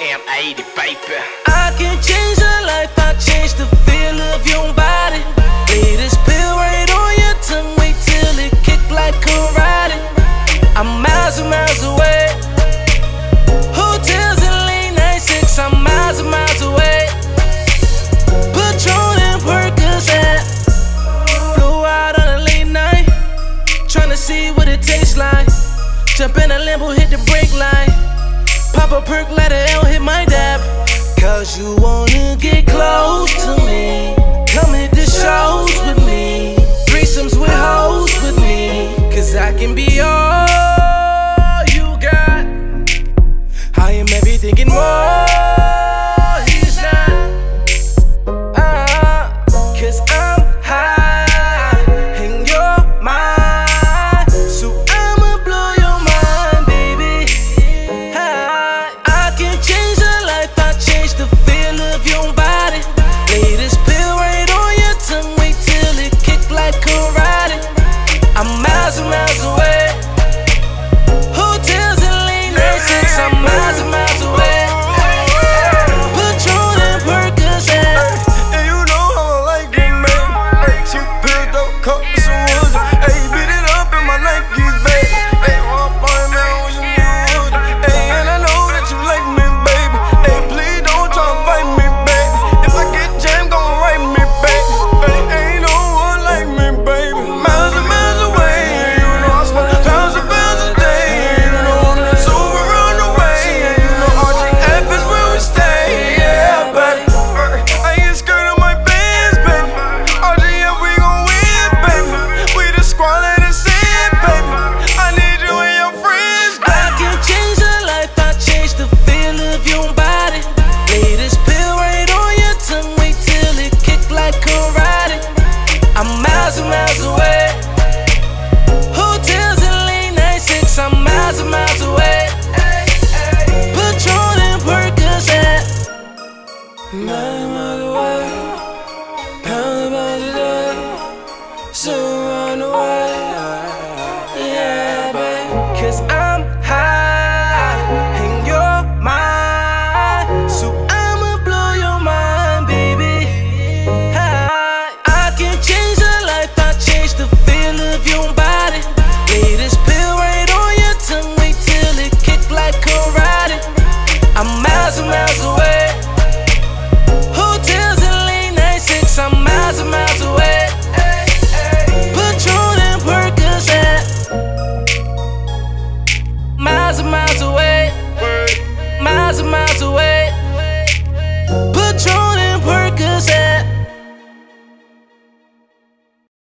M80 baby. I can change your life, I change the feel of your body. Lay this pill right on your tongue, wait till it kick like karate. I'm miles and miles away. Hotels and late night sex, I'm miles and miles away. Patron and Percocet, flew out on a late night, tryna see what it tastes like. Jump in a limbo, hit the brake light, pop a perk, let it out, hit my dab. Cause you wanna get close to me, come hit the shows with me, threesomes with hoes with me. Cause I can be all you got, I am everything and more. He's not, cause I'm high in your mind, so I'ma blow your mind, baby. I can change your life, I change the feel of your body. Lay this pill right on your tongue, wait till it kick like karate. I'm miles and miles away. Hotels and late night sex, I'm miles and miles away. Patron and Percocet, and you know how I like it, man. She built up cups.